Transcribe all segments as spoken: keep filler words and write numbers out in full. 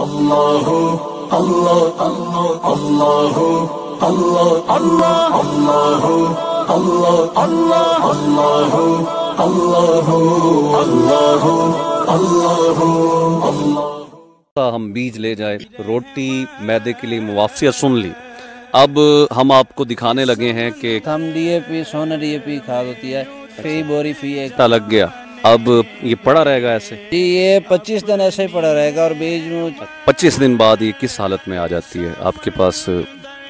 Allahu Allah Allah Allahu Allah Allah Allahu Allah Allah Allahu Allahu Allahu Allahu Allah। हम बीज ले जाए, रोटी मैदे के लिए मुआवसियत सुन ली, अब हम आपको दिखाने लगे हैं कि हम डी ए पी सोना डी ए पी खाद होती है, फी बोरी फी एक लग गया, अब ये पड़ा रहेगा ऐसे, ये पच्चीस दिन ऐसे ही पड़ा रहेगा और बीज पच्चीस दिन बाद ये किस हालत में आ जाती है आपके पास?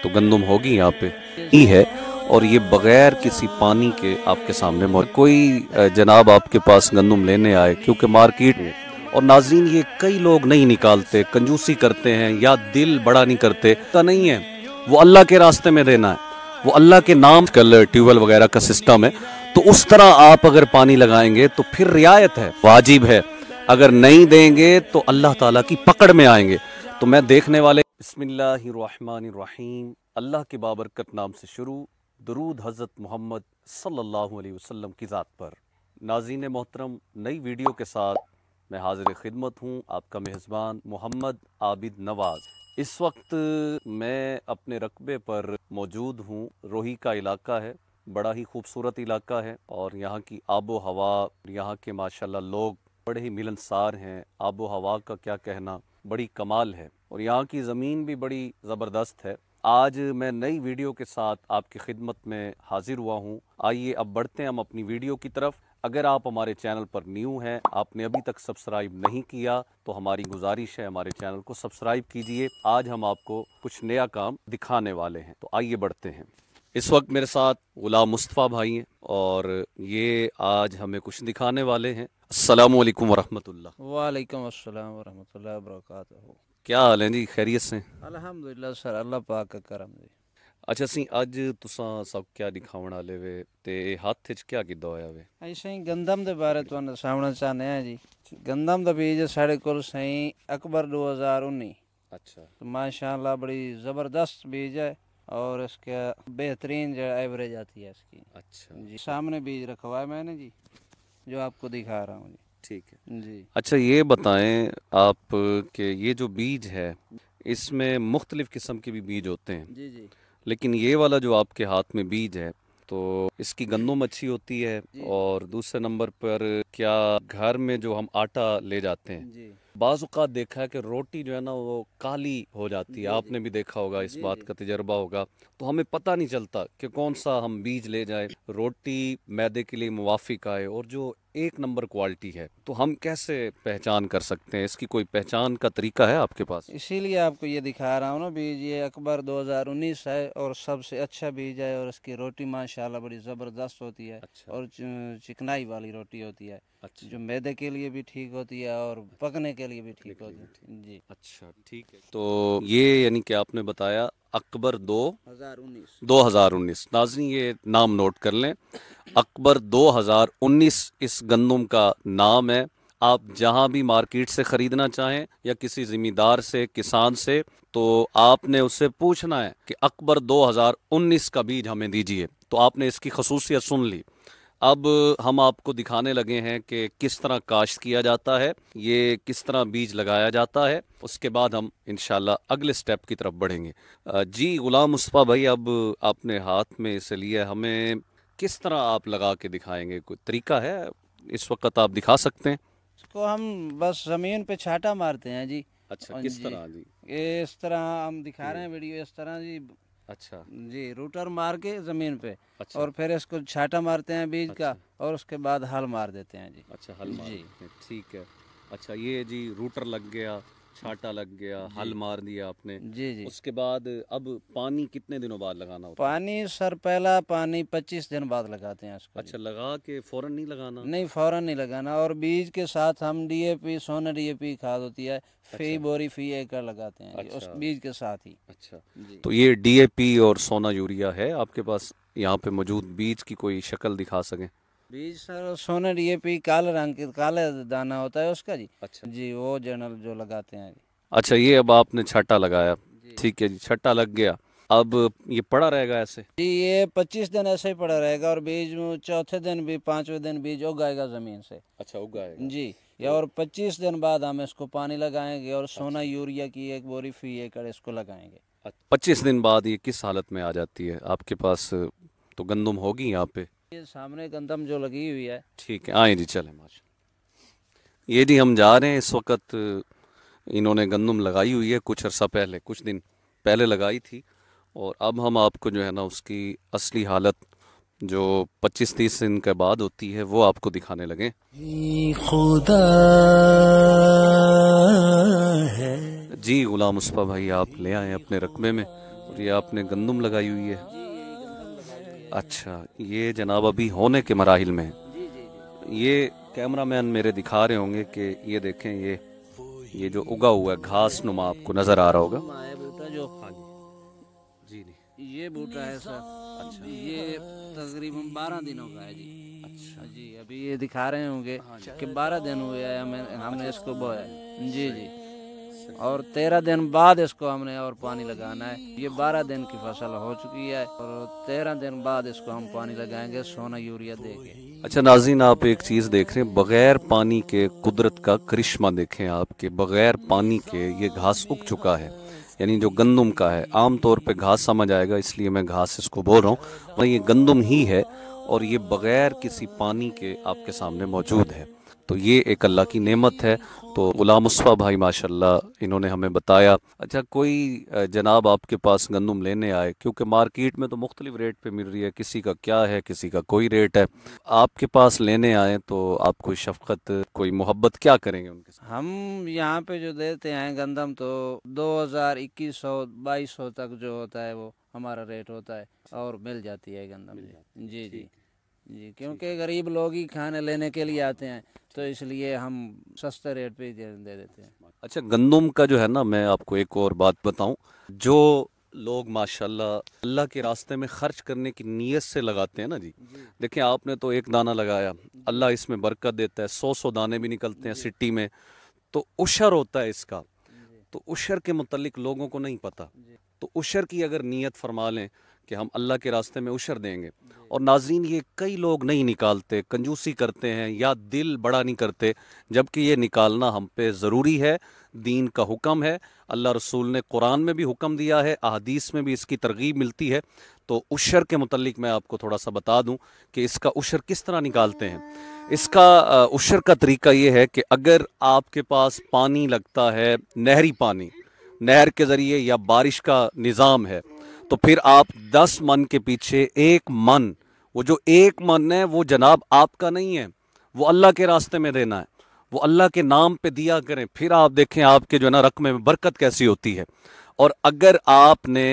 तो गंदम होगी यहाँ पे ही है और ये बगैर किसी पानी के आपके सामने मौजूद। कोई जनाब आपके पास गंदम लेने आए, क्योंकि मार्केट में और नाजरीन ये कई लोग नहीं निकालते, कंजूसी करते हैं या दिल बड़ा नहीं करते, का नहीं है वो अल्लाह के रास्ते में देना है, वो अल्लाह के नाम। कल ट्यूबवेल वगैरह का सिस्टम है तो उस तरह आप अगर पानी लगाएंगे तो फिर रियायत है, वाजिब है। अगर नहीं देंगे तो अल्लाह ताला की पकड़ में आएंगे। तो मैं देखने वाले बिस्मिल्लाहिर्रहमानिर्रहीम, अल्लाह के बाबरकत नाम से शुरू, दुरूद हज़रत मोहम्मद सल्लल्लाहु अलैहि वसल्लम की ज़ात पर। नाज़रीन मोहतरम, नई वीडियो के साथ मैं हाजिर खिदमत हूँ, आपका मेज़बान मोहम्मद आबिद नवाज़। इस वक्त मैं अपने रकबे पर मौजूद हूँ, रोही का इलाका है, बड़ा ही खूबसूरत इलाका है और यहाँ की आबो हवा, यहाँ के माशाल्लाह लोग बड़े ही मिलनसार हैं, आबो हवा का क्या कहना, बड़ी कमाल है और यहाँ की ज़मीन भी बड़ी ज़बरदस्त है। आज मैं नई वीडियो के साथ आपकी खिदमत में हाजिर हुआ हूँ। आइए अब बढ़ते हैं हम अपनी वीडियो की तरफ। अगर आप हमारे चैनल पर न्यू हैं, आपने अभी तक सब्सक्राइब नहीं किया तो हमारी गुजारिश है हमारे चैनल को सब्सक्राइब कीजिए। आज हम आपको कुछ नया काम दिखाने वाले हैं, तो आइए बढ़ते हैं। इस वक्त मेरे साथ गुलाम मुस्तफ़ा भाई हैं और ये आज हमें कुछ दिखाने वाले हैं। अस्सलामु अलैकुम वरहमतुल्लाह। वालेकुम अस्सलाम वरहमतुल्लाह वबरकातुहू। क्या हाल है जी? खैरियत से? अल्हम्दुलिल्लाह सर, अल्लाह पाक का करम जी। अच्छा सी अज तुसा सब क्या दिखावन वाले वे ते हाथ च क्या किदा होया वे? ऐसे ही गंदम के बारे तुहानू दसावना चाहते हैं जी। गंदम का बीज साढ़े कोल सही अकबर दो हज़ार उन्नीस। अच्छा, तो माशाल्लाह बड़ी ज़बरदस्त बीज है और इसका बेहतरीन जो एवरेज आती है इसकी। अच्छा जी, सामने बीज रखवा है मैंने जी, जो आपको दिखा रहा हूँ जी। ठीक है जी। अच्छा ये बताएं आप के ये जो बीज है इसमें मुख्तलिफ किस्म के भी बीज होते हैं जी जी, लेकिन ये वाला जो आपके हाथ में बीज है तो इसकी गंदम अच्छी होती है। और दूसरे नंबर पर क्या घर में जो हम आटा ले जाते हैं जी, बाज़ औक़ात देखा है कि रोटी जो है ना वो काली हो जाती है, आपने भी देखा होगा, इस बात का तजर्बा होगा। तो हमें पता नहीं चलता कि कौन सा हम बीज ले जाए, रोटी मैदे के लिए मुवाफिक आए और जो एक नंबर क्वालिटी है, तो हम कैसे पहचान कर सकते हैं? इसकी कोई पहचान का तरीका है आपके पास? इसीलिए आपको ये दिखा रहा हूँ ना बीज, ये अकबर दो हज़ार उन्नीस है और सबसे अच्छा बीज है और इसकी रोटी माशाल्लाह बड़ी ज़बरदस्त होती है। अच्छा। और चिकनाई वाली रोटी होती है। अच्छा। जो मैदे के लिए भी ठीक होती है और पकने के लिए भी ठीक होती है जी। अच्छा ठीक है। तो ये यानी कि आपने बताया अकबर दो हज़ार उन्नीस। नाज़रीन ये नाम नोट कर लें, अकबर दो हज़ार उन्नीस इस गंदम का नाम है। आप जहां भी मार्केट से ख़रीदना चाहें या किसी ज़िम्मेदार से, किसान से, तो आपने उससे पूछना है कि अकबर दो हज़ार उन्नीस का बीज हमें दीजिए। तो आपने इसकी खसूसियत सुन ली, अब हम आपको दिखाने लगे हैं कि किस तरह काश्त किया जाता है, ये किस तरह बीज लगाया जाता है, उसके बाद हम इंशाल्लाह अगले स्टेप की तरफ बढ़ेंगे। जी गुलाम मुस्तफ़ा भाई, अब आपने हाथ में इसे लिया, हमें किस तरह आप लगा के दिखाएंगे? कोई तरीका है इस वक्त आप दिखा सकते हैं? इसको हम बस ज़मीन पे छाटा मारते हैं जी। अच्छा, किस तरह जी? ये इस तरह हम दिखा रहे हैं वीडियो, इस तरह जी। अच्छा जी, रूटर मार के जमीन पे। अच्छा। और फिर इसको छाटा मारते हैं बीज। अच्छा। का और उसके बाद हल मार देते हैं जी। अच्छा, हल मार जी, ठीक है। अच्छा ये जी रूटर लग गया, छाटा लग गया, हल मार दिया आपने जी जी। उसके बाद अब पानी कितने दिनों बाद लगाना होता? पानी सर पहला पानी पच्चीस दिन बाद लगाते हैं इसको। अच्छा, लगा के फौरन नहीं लगाना? नहीं, फौरन नहीं लगाना। और बीज के साथ हम डी ए पी सोना डी ए पी खाद होती है। अच्छा। फी बोरी फी एकड़ लगाते हैं। अच्छा। उस बीज के साथ ही। अच्छा, तो ये डी ए पी और सोना यूरिया है आपके पास यहाँ पे मौजूद। बीज की कोई शक्ल दिखा सकें? बीज सर सोना डी ए पी काले रंग के, काले दाना होता है उसका जी। अच्छा जी, वो जनरल जो लगाते हैं जी। अच्छा ये अब आपने छट्टा लगाया, ठीक है जी, छट्टा लग गया, अब ये पड़ा रहेगा ऐसे जी? ये पच्चीस दिन ऐसे ही पड़ा रहेगा और बीज चौथे दिन भी, पांचवें दिन बीज उगाएगा जमीन से। अच्छा, उगाएगा जी। या और पच्चीस दिन बाद हम इसको पानी लगाएंगे और सोना यूरिया की एक बोरी फी एकड़ इसको लगाएंगे। पच्चीस दिन बाद ये किस हालत में आ जाती है आपके पास? तो गंदम होगी यहाँ पे, ये सामने गंदम जो लगी हुई है। ठीक है, आए जी चले माशा। ये जी हम जा रहे हैं, इस वक्त इन्होंने गंदम लगाई हुई है, कुछ अर्सा पहले, कुछ दिन पहले लगाई थी, और अब हम आपको जो है ना उसकी असली हालत जो पच्चीस तीस दिन के बाद होती है वो आपको दिखाने लगे। खुदा है जी। गुलाम मुस्तफा भाई आप ले आए अपने रकबे में, और ये आपने गंदम लगाई हुई है। अच्छा, ये जनाब अभी होने के मराहिल में है। ये कैमरामैन मेरे दिखा रहे होंगे कि ये देखें, ये ये जो उगा हुआ है घास नुमा आपको नजर आ रहा होगा जो जी, नहीं ये बूटा है सर। अच्छा, ये तकरीबन बारह दिनों का है जी। अच्छा जी, अभी ये दिखा रहे होंगे कि बारह दिन हुए हैं हमें, हमने इसको बोया है जी जी, और तेरह दिन बाद इसको हमने और पानी लगाना है। ये बारह दिन की फसल हो चुकी है और तेरह दिन बाद इसको हम पानी लगाएंगे, सोना यूरिया देंगे। अच्छा नाज़रीन, आप एक चीज़ देख रहे हैं, बगैर पानी के कुदरत का करिश्मा देखें आपके, बगैर पानी के ये घास उग चुका है, यानी जो गंदम का है, आम तौर पे घास समझ आएगा इसलिए मैं घास इसको बोल रहा हूँ, और ये गंदम ही है, और ये बगैर किसी पानी के आपके सामने मौजूद है। तो ये एक अल्लाह की नेमत है। तो गुलाम मुस्तफा भाई माशाल्लाह इन्होंने हमें बताया। अच्छा, कोई जनाब आपके पास गंदम लेने आए, क्योंकि मार्केट में तो मुख्तलिफ रेट पे मिल रही है, किसी का क्या है, किसी का कोई रेट है, आपके पास लेने आए तो आप कोई शफकत, कोई मोहब्बत क्या करेंगे उनके साथ? हम यहाँ पे जो देते हैं गंदम तो दो हज़ार इक्कीस सौ बाईस सौ तक जो होता है वो हमारा रेट होता है, और मिल जाती है गंदम जी जी जी, क्योंकि गरीब लोग ही खाने लेने के लिए आते हैं तो इसलिए हम सस्ते रेट पे ही दे देते हैं। अच्छा, गंदम का जो है ना, मैं आपको एक और बात बताऊं, जो लोग माशाल्लाह अल्लाह के रास्ते में खर्च करने की नीयत से लगाते हैं ना जी, जी। देखिए आपने तो एक दाना लगाया, अल्लाह इसमें बरकत देता है, सौ सौ दाने भी निकलते हैं सिट्टी में, तो उशर होता है इसका, तो उशर के मुतल्लिक लोगों को नहीं पता, तो उशर की अगर नीयत फरमा लें कि हम अल्लाह के रास्ते में उशर देंगे, और नाज़रीन ये कई लोग नहीं निकालते, कंजूसी करते हैं या दिल बड़ा नहीं करते, जबकि ये निकालना हम पे ज़रूरी है, दीन का हुक्म है, अल्लाह रसूल ने कुरान में भी हुक्म दिया है, अहादीस में भी इसकी तरगीब मिलती है। तो उशर के मुतल्लिक मैं आपको थोड़ा सा बता दूं कि इसका उशर किस तरह निकालते हैं। इसका उशर का तरीका ये है कि अगर आपके पास पानी लगता है, नहरी पानी, नहर के ज़रिए या बारिश का निज़ाम है, तो फिर आप दस मन के पीछे एक मन, वो जो एक मन है वो जनाब आपका नहीं है, वो अल्लाह के रास्ते में देना है, वो अल्लाह के नाम पे दिया करें, फिर आप देखें आपके जो है ना रकमे में बरकत कैसी होती है। और अगर आपने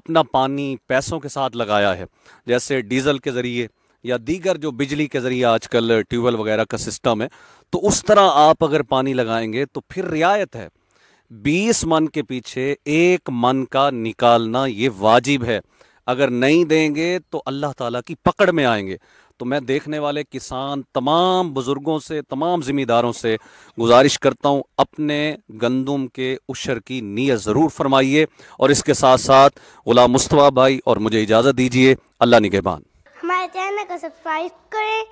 अपना पानी पैसों के साथ लगाया है, जैसे डीज़ल के ज़रिए या दीगर जो बिजली के ज़रिए आजकल ट्यूबवेल वगैरह का सिस्टम है, तो उस तरह आप अगर पानी लगाएंगे तो फिर रियायत है, बीस मन के पीछे एक मन का निकालना ये वाजिब है। अगर नहीं देंगे तो अल्लाह ताला की पकड़ में आएंगे। तो मैं देखने वाले किसान तमाम बुज़ुर्गों से, तमाम ज़िम्मेदारों से गुजारिश करता हूँ, अपने गंदम के उशर की नीयत ज़रूर फरमाइए। और इसके साथ साथ गुलाम मुस्तफा भाई और मुझे इजाज़त दीजिए, अल्लाह निगहबान। हमारे चैनल को सब्सक्राइब करें,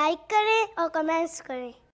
लाइक करें और कमेंट्स करें।